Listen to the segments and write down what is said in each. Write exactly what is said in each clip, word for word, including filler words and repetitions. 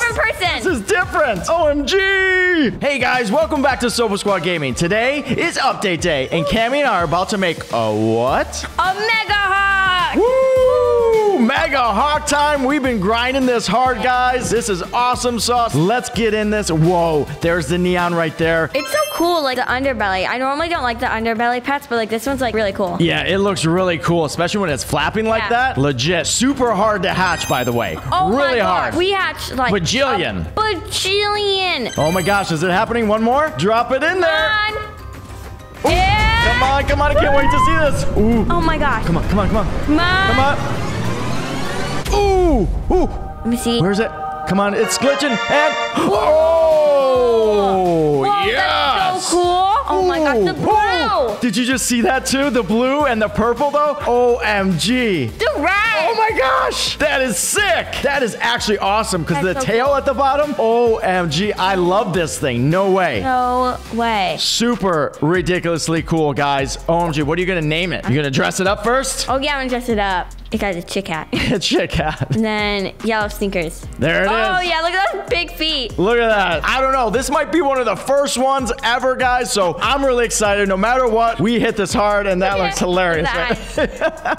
different person. This is different. O M G. Hey guys, welcome back to Sopo Squad Gaming. Today is update day, and Cammy and I are about to make a what? A Mega Hawk. Woo! Mega Hawk time. We've been grinding this hard, guys. This is awesome sauce. Let's get in this. Whoa, there's the neon right there. It's so cool, like the underbelly. I normally don't like the underbelly pets, but like this one's like really cool. Yeah, it looks really cool, especially when it's flapping like yeah. that. Legit, super hard to hatch, by the way. Oh really my hard. We hatched like bajillion. A bajillion. Oh my gosh, is it happening? One more. Drop it in there. Come on. Yeah. Come on, come on! I can't wait to see this. Ooh. Oh my gosh! Come on, come on, come on! Come on! Come on. Ooh, ooh! Let me see. Where's it? Come on! It's glitching and oh! Whoa, yes! That's so cool! Oh my gosh, the blue! Ooh. Did you just see that too? The blue and the purple though? O M G! The red! Oh my gosh! That is sick! That is actually awesome because the so tail cool. at the bottom, O M G, I love this thing. No way. No way. Super ridiculously cool, guys. O M G, what are you gonna name it? You gonna dress it up first? Oh yeah, I'm gonna dress it up. It got a chick hat. A chick hat. And then yellow sneakers. There it oh, is. Oh yeah, look at those big feet. Look at that. I don't know. This might be one of the first ones ever, guys. So I'm really excited. No matter what, we hit this hard, and that okay. looks hilarious. Right?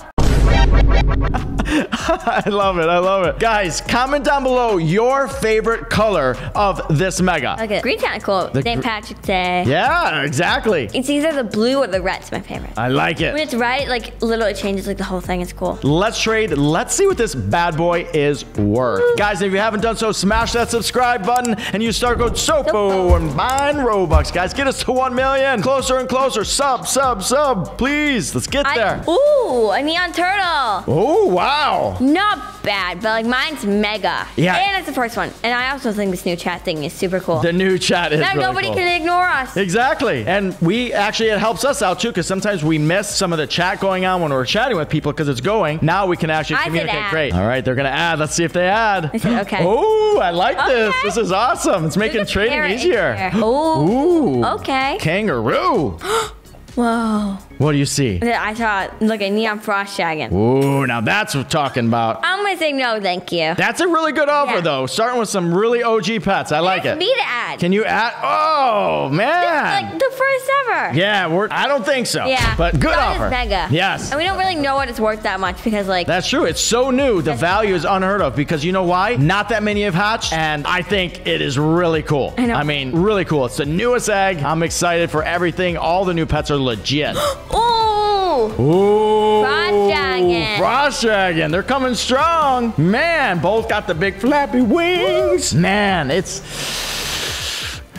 I love it. I love it. Guys, comment down below your favorite color of this mega. Okay. Green's kind of cool. Saint Patrick's Day. Yeah, exactly. It's either the blue or the red's my favorite. I like it. When it's red, like, literally it changes, like, the whole thing is cool. Let's trade. Let's see what this bad boy is worth. Woo. Guys, if you haven't done so, smash that subscribe button and use star code SOPO, Sopo. and buying Robux, guys. Get us to one million. Closer and closer. Sub, sub, sub. Please. Let's get I, there. Ooh, a neon turtle. Oh, wow. Not bad, but like mine's mega. Yeah. And it's the first one. And I also think this new chat thing is super cool. The new chat is now really nobody cool. can ignore us. Exactly. And we actually, it helps us out too, because sometimes we miss some of the chat going on when we're chatting with people because it's going. Now we can actually I communicate great. All right, they're going to add. Let's see if they add. I said, okay. Oh, I like okay. this. This is awesome. It's making trading easier. Oh, ooh. Okay. Kangaroo. Whoa. What do you see? I saw, look, a neon frost dragon. Ooh, now that's what we're talking about. I'm going to say no, thank you. That's a really good offer, yeah. though. Starting with some really O G pets. I like it. Me to add. Can you add? Oh, man. This is like the first ever. Yeah, we're, I don't think so. Yeah. But good that offer. Is mega. Yes. And we don't really know what it's worth that much because, like. That's true. It's so new. The value is unheard of because you know why? Not that many have hatched, and I think it is really cool. I know. I mean, really cool. It's the newest egg. I'm excited for everything. All the new pets are legit. Ooh! Ooh! Frost dragon! Frost dragon! They're coming strong! Man, both got the big flappy wings! Woo. Man, it's...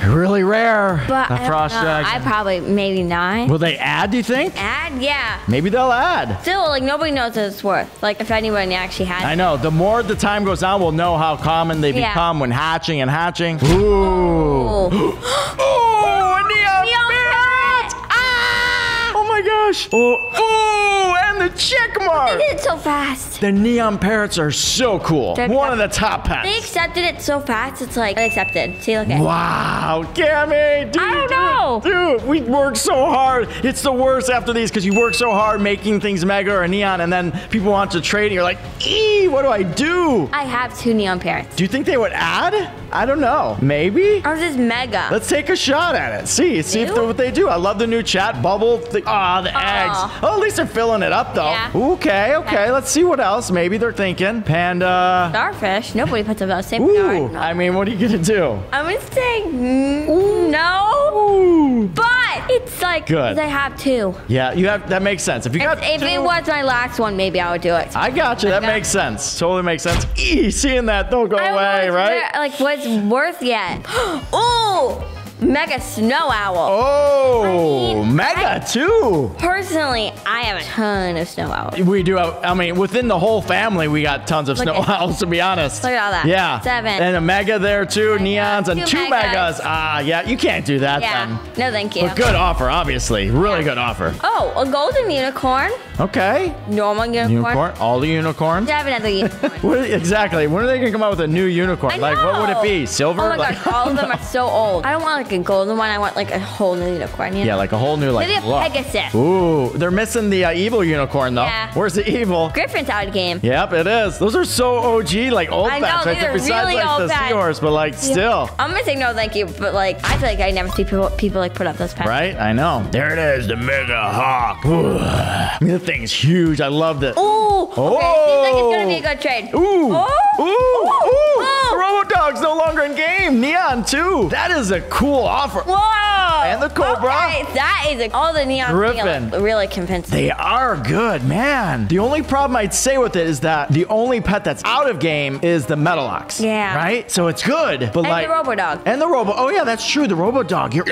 really rare. But I frost dragon. I probably maybe nine. Will they add, do you think? Add, yeah. Maybe they'll add. Still, like nobody knows what it's worth. Like if anyone actually has I know. It. The more the time goes on, we'll know how common they yeah. become when hatching and hatching. Ooh! Ooh! Ooh, a neon Oh my gosh. Oh, and the check mark. They did it so fast. The neon parrots are so cool. They're One perfect. of the top pets. They accepted it so fast. It's like, they accepted. See, look at it. Wow, Cammy. Dude, I don't know. Dude, dude, we worked so hard. It's the worst after these because you work so hard making things mega or neon, and then people want to trade, and you're like, ee, what do I do? I have two neon parrots. Do you think they would add? I don't know. Maybe? Ours is mega. Let's take a shot at it. See, see if what they do. I love the new chat bubble. Oh. Ah, the oh. eggs. Oh, at least they're filling it up, though. Yeah. Okay, okay, okay. Let's see what else. Maybe they're thinking. Panda. Starfish. Nobody puts up those same Ooh, no. I mean, what are you going to do? I'm going to say mm, no, Ooh. but it's like, because I have two. Yeah, you have. That makes sense. If you got If two, it was my last one, maybe I would do it. I got you. That got makes it. sense. Totally makes sense. Eee, seeing that, don't go I away, right? There, like, what's worth yet? Oh! Mega snow owl. Oh, I mean, mega I, too. Personally, I have a ton of snow owls. We do have, I mean, within the whole family, we got tons of look snow at, owls, to be honest. Look at all that. Yeah. Seven. And a mega there too, mega. neons, and two, two megas. megas. Ah, yeah, you can't do that yeah. then. No, thank you. But good offer, obviously. Really yeah. good offer. Oh, a golden unicorn. Okay. Normal unicorn. Unicorn. All the unicorns. Yeah, I have another unicorn. what, exactly. When are they going to come out with a new unicorn? Like, what would it be? Silver? Oh my like, gosh, all of them are so old. I don't want like fucking golden one. I want like a whole new unicorn. You know? Yeah, like a whole new like. Maybe a look. Pegasus. Ooh, they're missing the uh, evil unicorn though. Yeah. Where's the evil? Griffin's out game. Yep, it is. Those are so O G, like old I facts. Know, right? They're besides really like old the seahorse, but like yeah. still. I'm gonna say no, thank you. But like, I feel like I never see people people like put up those packs. Right? I know. There it is, the Mega Hawk. Ooh. I mean, the thing's huge. I love this. Ooh. Oh. Okay. Seems like it's gonna be a good trade. Ooh. Oh. Ooh. Ooh. Robodog's no longer in game. Neon too. That is a cool offer. Whoa! And the Cobra. Okay, that is a, all the Neon Griffin thing really convincing. They are good, man. The only problem I'd say with it is that the only pet that's out of game is the Metalox. Yeah. Right? So it's good, but and like the Robodog. And the Robo. Oh yeah, that's true. The Robodog. You're.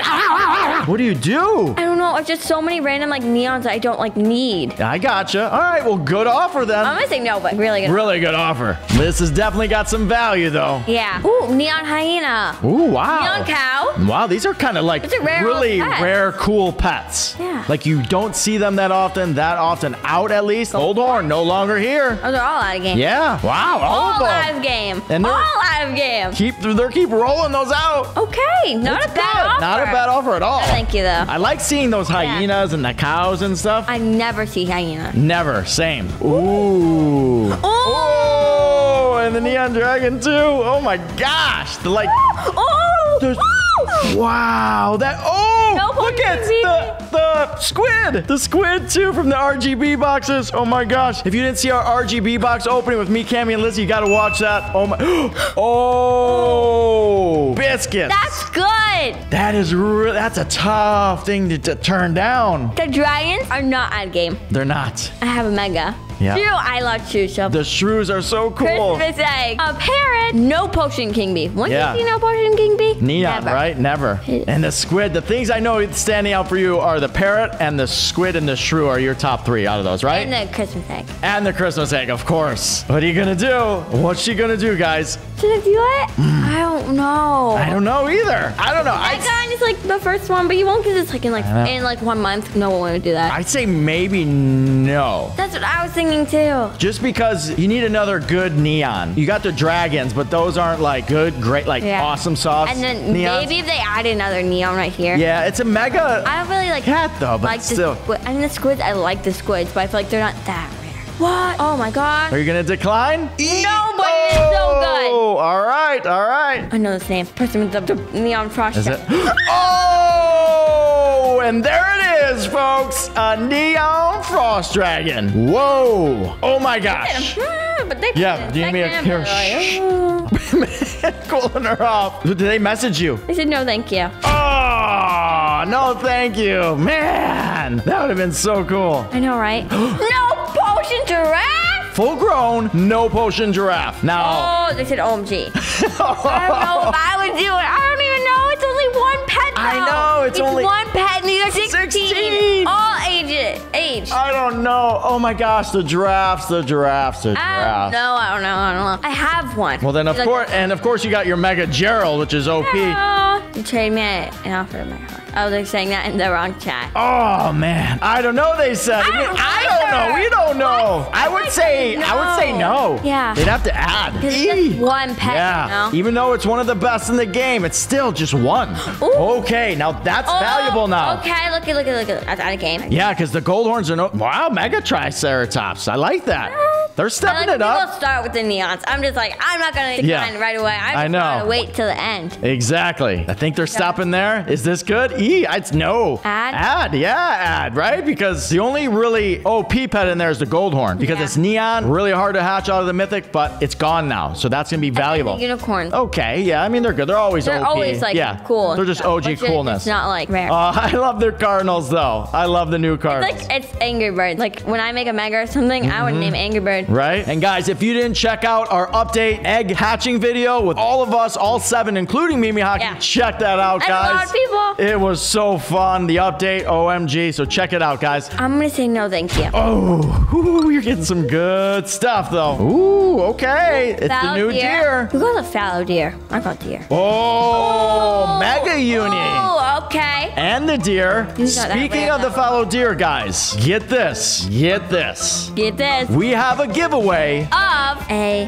What do you do? I don't know. It's just so many random like Neons that I don't like need. I gotcha. All right. Well, good offer then. I'm gonna say no, but really good. Really good offer. This has definitely got some value though. Yeah. Ooh, Neon Hyena. Ooh, wow. Neon Cow. Wow, these are kind of like rare really rare, cool pets. Yeah. Like you don't see them that often, that often out at least. Gold Horn, no longer here. Those are all out of game. Yeah. Wow, all, all of them. All out of game. And all out of game. Keep, they're keep rolling those out. Okay, not That's a bad good. offer. Not a bad offer at all. No, thank you, though. I like seeing those hyenas yeah. and the cows and stuff. I never see hyena. Never, same. Ooh. Ooh. Oh, and the Neon Dragon, too. Oh my gosh, the like, oh, there's, oh. wow, that, oh, no look at the, the squid, the squid too from the R G B boxes. Oh my gosh, if you didn't see our R G B box opening with me, Cammy, and Lizzie, you gotta watch that. Oh my, oh, biscuits. That's good. That is, re that's a tough thing to, to turn down. The dragons are not out of game. They're not. I have a mega. Yeah. Shrew, I love Shrew Shuffle. The Shrews are so cool. Christmas egg. A parrot. No Potion King Bee. When yeah. you see no Potion King Bee? Neon, Never. right? Never. And the squid. The things I know standing out for you are the parrot and the squid and the Shrew are your top three out of those, right? And the Christmas egg. And the Christmas egg, of course. What are you going to do? What's she going to do, guys? Should I do it? Mm. I don't know. I don't know either. I don't know. I got it's like the first one, but you won't get this like in like in like one month. No one want to do that. I'd say maybe no. That's what I was thinking. Too. Just because you need another good neon. You got the dragons, but those aren't like good, great, like yeah. awesome sauce. And then neons. Maybe if they add another neon right here. Yeah, it's a mega. I don't really like cat though, but like still. The I mean, the squids. I like the squids, but I feel like they're not that rare. What? Oh my gosh. Are you gonna decline? Eat. No, but oh. it's so good. Oh, all right, all right. I know this name. Person with the neon frost. Is it? Oh, and there it is. Is, folks, a neon frost dragon. Whoa! Oh my gosh! But they yeah, give me a kiss. Cooling her off. Did they message you? They said no, thank you. Oh no, thank you, man. That would have been so cool. I know, right? No potion giraffe. Full grown, no potion giraffe. Now. Oh, they said O M G. Oh. I don't know if I would do it. I don't even know. It's only one pet. Though. I know. It's, it's only one pet. And these are sixteen. sixteen. All ages. Age. I don't know. Oh my gosh, the giraffes, the giraffes, the giraffes. No, I don't know. I don't know. I have one. Well then, of like, course, and of course you got your Mega Gerald, which is O P. Hello. You trade me and offer my heart. I was like saying that in the wrong chat. Oh man, I don't know. They said. I don't, I mean, I don't know. We don't know. What? I would I say. No. I would say no. Yeah. They'd have to add. It's just one pet. Yeah. You know? Even though it's one of the best in the game, it's still just one. Ooh. Okay. Now that's oh, valuable now. Okay. Look at, look at, look at. That's out of game. Yeah, because the gold horns are no. Wow, Mega Triceratops. I like that. They're stepping like, it up. We'll start with the neons. I'm just like, I'm not going to decline yeah. right away. I'm just going to wait till the end. Exactly. I think they're yeah. stopping there. Is this good? E, it's no. Add? Add, yeah, add, right? Because the only really O P pet in there is the gold horn because yeah. it's neon, really hard to hatch out of the mythic, but it's gone now. So that's going to be valuable. Unicorn. Okay, yeah. I mean, they're good. They're always they're O P. They're always like yeah. cool. They're just O G coolness. It's not like rare. Uh, I love their cardinals though. I love the new cardinals. It's like, it's Angry Birds. Like when I make a mega or something, mm-hmm. I would name Angry Bird. Right? And guys, if you didn't check out our update egg hatching video with all of us, all seven, including Mimi Hockey, yeah. check that out, guys. And a lot of people. It was so fun. The update, O M G. So check it out, guys. I'm going to say no, thank you. Oh, ooh, you're getting some good stuff, though. Ooh, okay. It's fallow the new deer. deer. Who got a fallow deer? I got deer. Oh, oh, Mega Uni. Oh, okay. And the deer. Speaking of the fallow deer, guys, get this. Get this. Get this. We have a giveaway of a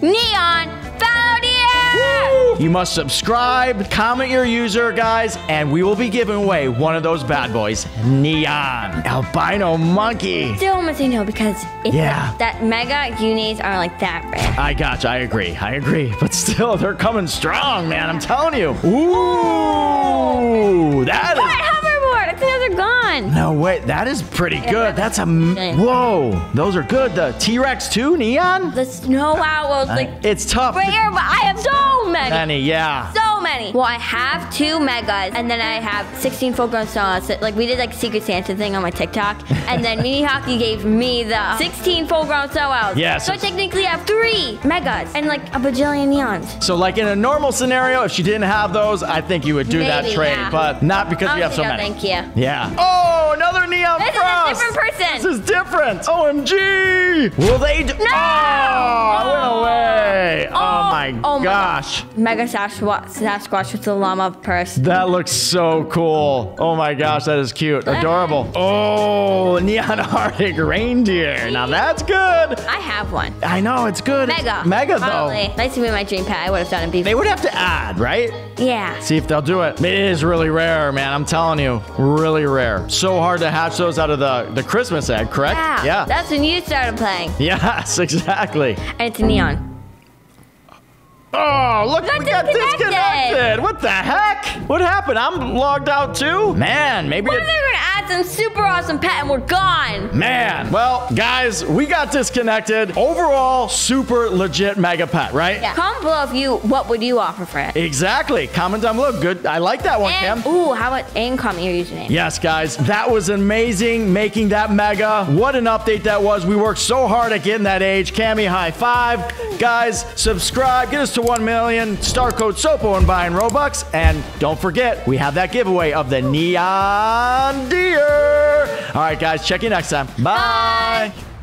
neon fallow deer. Woo! You must subscribe, comment your user, guys, and we will be giving away one of those bad boys, Neon Albino Monkey. Still almost say no because it's yeah. like that mega unis are like that rare. I gotcha. I agree. I agree. But still, they're coming strong, man. I'm telling you. Ooh, that is. I think those are gone. No way. That is pretty yeah, good. That's a... Whoa. Those are good. The T-Rex too, Neon? The Snow Owls. Uh, like, it's tough. Right here, but I have so many. Many, yeah. So many. Well, I have two Megas, and then I have sixteen full-grown Snow Owls. So, like, we did, like, Secret Santa thing on my TikTok, and then Mimi Hockey gave me the sixteen full-grown Snow Owls. Yes. So I technically have three Megas and, like, a bajillion Neons. So, like, in a normal scenario, if she didn't have those, I think you would do Maybe, that trade, yeah. but not because Honestly, you have so no, many. Thank you. Yeah. Oh, another Neon This Frost. Is a different person. This is different. O M G. Will they do? No. Oh, went away. Oh, oh, my, oh gosh. my gosh. Mega Sasquatch, Sasquatch with the llama purse. That looks so cool. Oh, my gosh. That is cute. Adorable. Oh, Neon Arctic Reindeer. Now, that's good. I have one. I know. It's good. Mega. It's mega, Probably. though. Nice to be my dream pet. I would have done it before. They would have to add, right? Yeah. See if they'll do it. It is really rare, man. I'm telling you. Really rare. So hard to hatch those out of the, the Christmas egg, correct? Yeah. yeah. That's when you started playing. Yes, exactly. And it's a neon. Oh, look, we got disconnected. What the heck? What happened? I'm logged out too? Man, maybe... What if they were going to add some super awesome pet and we're gone? Man. Well, guys, we got disconnected. Overall, super legit mega pet, right? Yeah. Comment below if you... What would you offer for it? Exactly. Comment down below. Good. I like that one, and, Cam. Ooh, how about... And comment your username. Yes, guys. That was amazing, making that mega. What an update that was. We worked so hard at getting that age. Cammy, high five. Guys, subscribe. Get us to one million, star code Sopo and buying Robux. And don't forget, we have that giveaway of the Neon Deer. All right, guys, check you next time. Bye. Bye.